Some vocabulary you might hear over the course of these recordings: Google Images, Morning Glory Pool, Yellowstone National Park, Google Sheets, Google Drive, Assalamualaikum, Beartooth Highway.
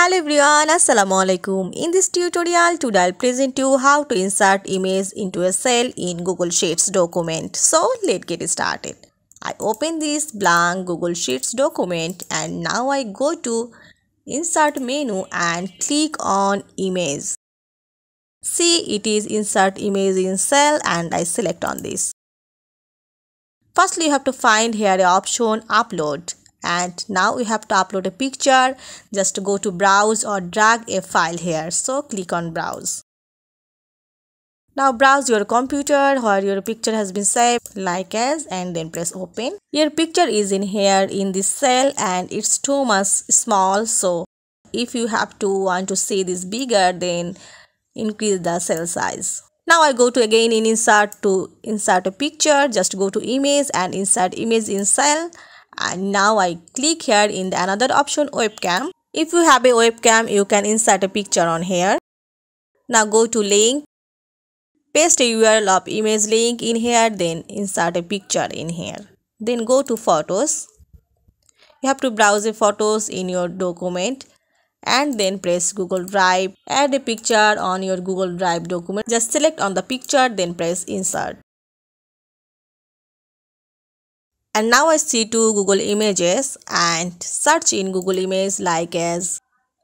Hello everyone, Assalamualaikum. In this tutorial today I'll present you how to insert image into a cell in Google Sheets document. So let's get started. I open this blank Google Sheets document and now I go to insert menu and click on image. See, it is insert image in cell and I select on this. Firstly, you have to find here the option upload. And now we have to upload a picture. Just go to browse or drag a file here. So click on browse. Now browse your computer where your picture has been saved like as and then press open. Your picture is in here in this cell and it's too much small. So if you want to see this bigger, then increase the cell size. Now I go to again in insert to insert a picture. Just go to image and insert image in cell. And now I click here in the another option webcam. If you have a webcam, you can insert a picture on here. Now go to link, paste a URL of image link in here, then insert a picture in here. Then go to photos. You have to browse the photos in your document and then press Google Drive. Add a picture on your Google Drive document. Just select on the picture, then press insert. And now I see to Google Images and search in Google Images like as.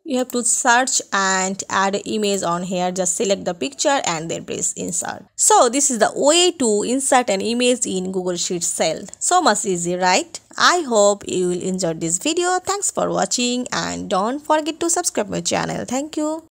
You have to search and add an image on here. Just select the picture and then press insert. So this is the way to insert an image in Google Sheets cell. So much easy, right? I hope you will enjoy this video. Thanks for watching and don't forget to subscribe my channel. Thank you.